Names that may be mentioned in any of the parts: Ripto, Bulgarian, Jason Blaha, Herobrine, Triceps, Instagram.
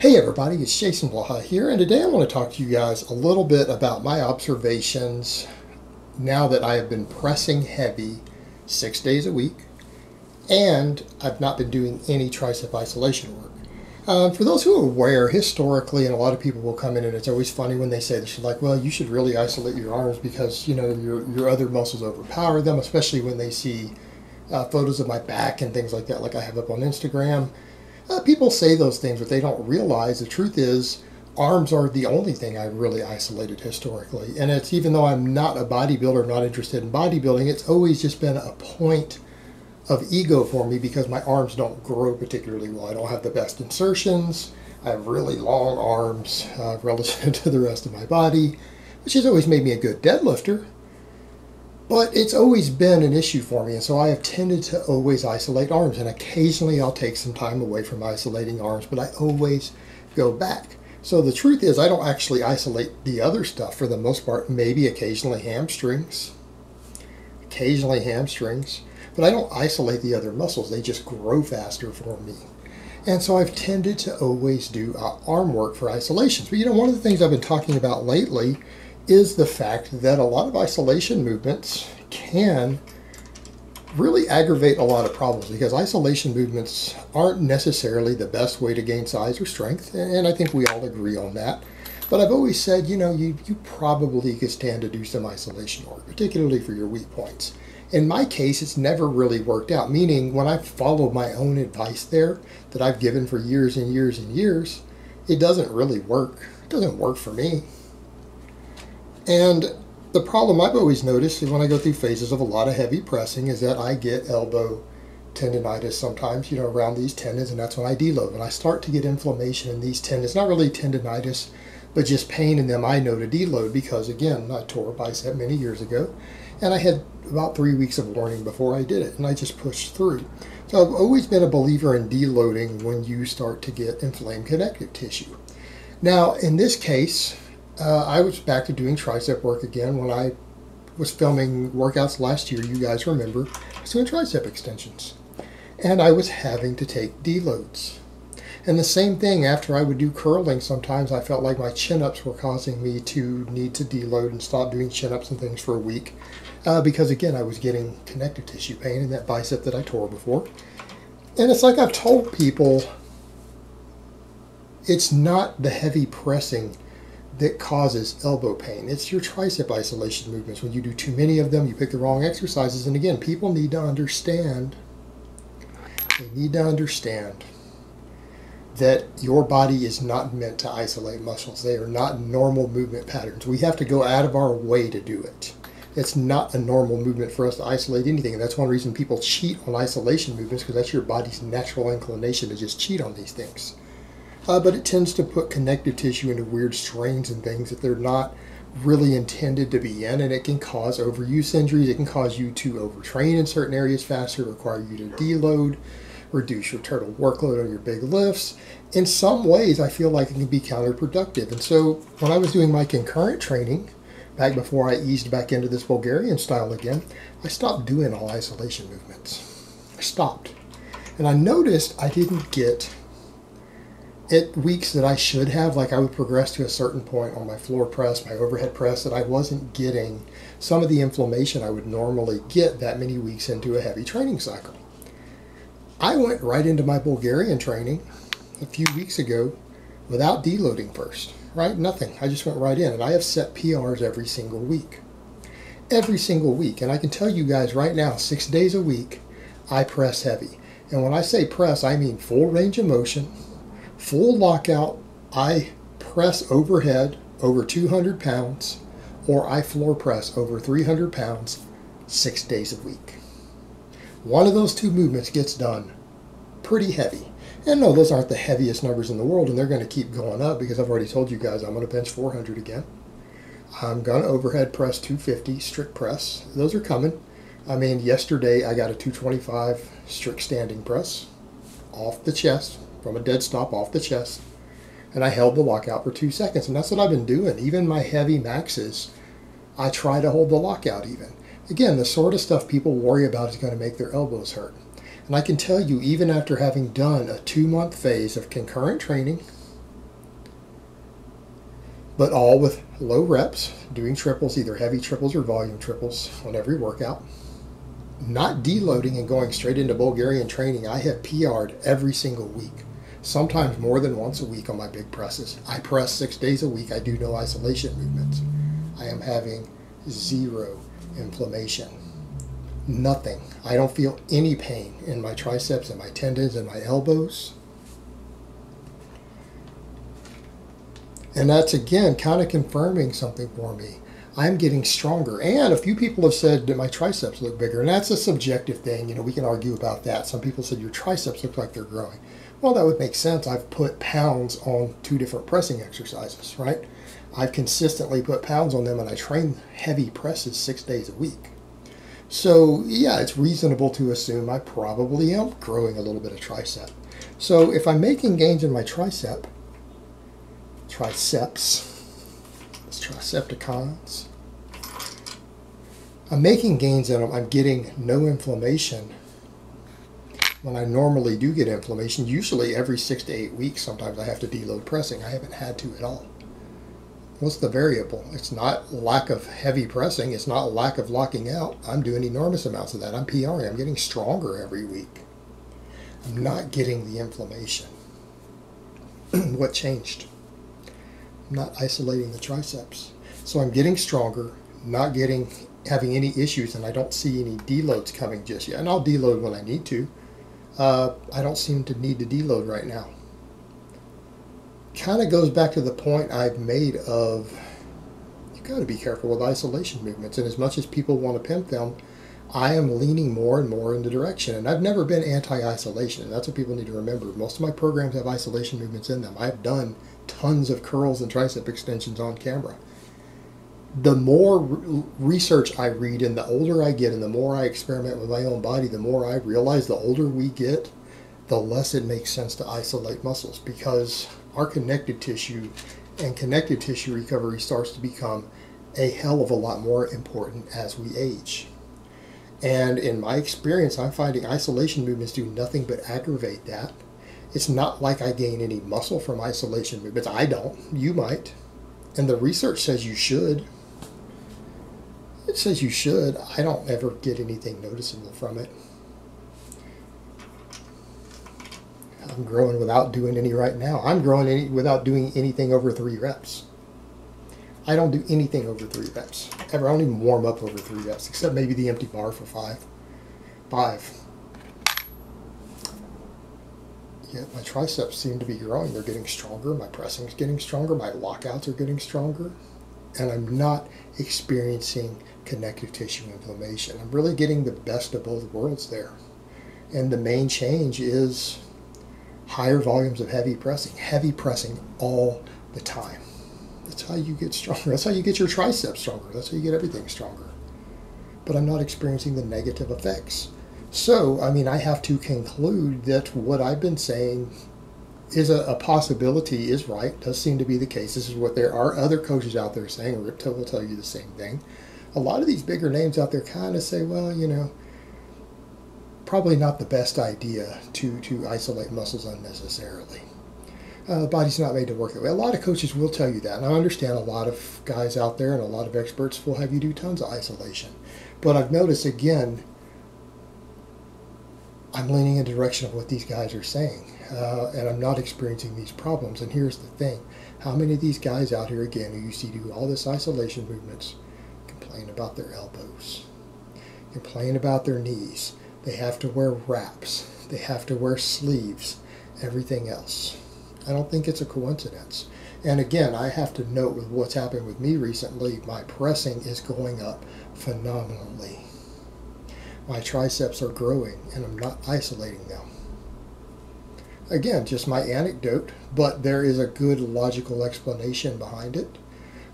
Hey everybody, it's Jason Blaha here, and today I want to talk to you guys a little bit about my observations now that I have been pressing heavy 6 days a week and I've not been doing any tricep isolation work. For those who are aware, historically, and a lot of people will come in and it's always funny when they say this, like, well, you should really isolate your arms because, you know, your other muscles overpower them, especially when they see photos of my back and things like that, like I have up on Instagram. People say those things, but they don't realize the truth is arms are the only thing I've really isolated historically. And it's, even though I'm not a bodybuilder, I'm not interested in bodybuilding, it's always just been a point of ego for me because my arms don't grow particularly well. I don't have the best insertions. I have really long arms relative to the rest of my body, which has always made me a good deadlifter. But it's always been an issue for me, and so I have tended to always isolate arms, and occasionally I'll take some time away from isolating arms, but I always go back. So the truth is I don't actually isolate the other stuff for the most part, maybe occasionally hamstrings, but I don't isolate the other muscles. They just grow faster for me. And so I've tended to always do arm work for isolations. But you know, one of the things I've been talking about lately is the fact that a lot of isolation movements can really aggravate a lot of problems because isolation movements aren't necessarily the best way to gain size or strength, and I think we all agree on that. But I've always said, you know, you probably could stand to do some isolation work, particularly for your weak points. In my case, it's never really worked out, meaning when I follow my own advice there that I've given for years and years and years, it doesn't really work. It doesn't work for me. And the problem I've always noticed is when I go through phases of a lot of heavy pressing is that I get elbow tendonitis sometimes, you know, around these tendons, and that's when I deload. When I start to get inflammation in these tendons, not really tendonitis, but just pain in them, I know to deload because, again, I tore a bicep many years ago, and I had about 3 weeks of warning before I did it, and I just pushed through. So I've always been a believer in deloading when you start to get inflamed connective tissue. Now, in this case, I was back to doing tricep work again when I was filming workouts last year. You guys remember, I was doing tricep extensions. And I was having to take deloads. And the same thing after I would do curling, sometimes I felt like my chin-ups were causing me to need to deload and stop doing chin-ups and things for a week. Because again, I was getting connective tissue pain in that bicep that I tore before. And it's like I've told people, it's not the heavy pressing that causes elbow pain. It's your tricep isolation movements. When you do too many of them, you pick the wrong exercises. And again, people need to understand, that your body is not meant to isolate muscles. They are not normal movement patterns. We have to go out of our way to do it. It's not a normal movement for us to isolate anything. And that's one reason people cheat on isolation movements, because that's your body's natural inclination to just cheat on these things. But it tends to put connective tissue into weird strains and things that they're not really intended to be in, and it can cause overuse injuries. It can cause you to overtrain in certain areas faster, require you to deload, reduce your total workload on your big lifts. In some ways, I feel like it can be counterproductive. And so when I was doing my concurrent training, back before I eased back into this Bulgarian style again, I stopped doing all isolation movements. I stopped. And I noticed I didn't get at weeks that I should have, like I would progress to a certain point on my floor press, my overhead press, that I wasn't getting some of the inflammation I would normally get that many weeks into a heavy training cycle. I went right into my Bulgarian training a few weeks ago without deloading first, right? Nothing. I just went right in, and I have set PRs every single week. Every single week. And I can tell you guys right now, 6 days a week, I press heavy. And when I say press, I mean full range of motion, full lockout. I press overhead over 200 pounds, or I floor press over 300 pounds 6 days a week. One of those two movements gets done pretty heavy. And no, those aren't the heaviest numbers in the world, and they're going to keep going up because I've already told you guys I'm going to bench 400 again. I'm going to overhead press 250, strict press. Those are coming. I mean, yesterday I got a 225 strict standing press off the chest, from a dead stop off the chest, and I held the lockout for 2 seconds, and that's what I've been doing. Even my heavy maxes, I try to hold the lockout even. Again, the sort of stuff people worry about is going to make their elbows hurt. And I can tell you, even after having done a 2-month phase of concurrent training but all with low reps, doing triples, either heavy triples or volume triples on every workout. Not deloading and going straight into Bulgarian training, I have PR'd every single week, sometimes more than once a week on my big presses. I press 6 days a week. I do no isolation movements. I am having zero inflammation. Nothing. I don't feel any pain in my triceps and my tendons and my elbows. And that's, again, kind of confirming something for me. I'm getting stronger. And a few people have said that my triceps look bigger. And that's a subjective thing. You know, we can argue about that. Some people said your triceps look like they're growing. Well, that would make sense. I've put pounds on two different pressing exercises, right? I've consistently put pounds on them, and I train heavy presses 6 days a week. So, yeah, it's reasonable to assume I probably am growing a little bit of tricep. So if I'm making gains in my tricepticons. I'm making gains in them. I'm getting no inflammation when I normally do get inflammation. Usually every 6 to 8 weeks, sometimes I have to deload pressing. I haven't had to at all. What's the variable? It's not lack of heavy pressing. It's not lack of locking out. I'm doing enormous amounts of that. I'm PRing. I'm getting stronger every week. I'm not getting the inflammation. What changed? I'm not isolating the triceps. So I'm getting stronger, not having any issues, and I don't see any deloads coming just yet. And I'll deload when I need to. I don't seem to need to deload right now. Kind of goes back to the point I've made of you've got to be careful with isolation movements, and as much as people want to pimp them, I am leaning more and more in the direction, and I've never been anti-isolation, and that's what people need to remember. Most of my programs have isolation movements in them. I've done tons of curls and tricep extensions on camera. The more research I read and the older I get and the more I experiment with my own body, the more I realize the older we get, the less it makes sense to isolate muscles, because our connective tissue and connective tissue recovery starts to become a hell of a lot more important as we age. And in my experience, I'm finding isolation movements do nothing but aggravate that. It's not like I gain any muscle from isolation movements. I don't. You might. And the research says you should. It says you should. I don't ever get anything noticeable from it. I'm growing without doing any right now. I'm growing without doing anything over 3 reps. I don't do anything over 3 reps. Ever. I don't even warm up over 3 reps, except maybe the empty bar for 5. Yet my triceps seem to be growing. They're getting stronger. My pressing's getting stronger. My lockouts are getting stronger. And I'm not experiencing connective tissue inflammation. I'm really getting the best of both worlds there. And the main change is higher volumes of heavy pressing all the time. That's how you get stronger. That's how you get your triceps stronger. That's how you get everything stronger. But I'm not experiencing the negative effects. So, I mean, I have to conclude that what I've been saying is a possibility, is right, does seem to be the case. This is what there are other coaches out there saying. Ripto will tell you the same thing. A lot of these bigger names out there kind of say, well, you know, probably not the best idea to isolate muscles unnecessarily. The body's not made to work that way. A lot of coaches will tell you that, and I understand a lot of guys out there and a lot of experts will have you do tons of isolation. But I've noticed, again, I'm leaning in the direction of what these guys are saying, and I'm not experiencing these problems. And here's the thing. How many of these guys out here, again, who you see do all this isolation movements, complain about their elbows, complain about their knees. They have to wear wraps. They have to wear sleeves. Everything else. I don't think it's a coincidence. And again, I have to note with what's happened with me recently, my pressing is going up phenomenally. My triceps are growing, and I'm not isolating them. Again, just my anecdote, but there is a good logical explanation behind it.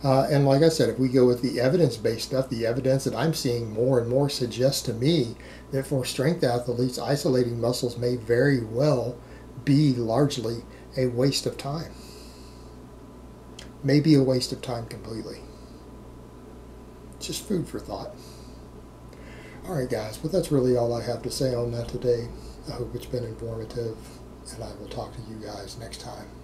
And like I said, if we go with the evidence-based stuff, the evidence that I'm seeing more and more suggests to me that for strength athletes, isolating muscles may very well be largely a waste of time. Maybe a waste of time completely. Just food for thought. Alright guys, well that's really all I have to say on that today. I hope it's been informative, and I will talk to you guys next time.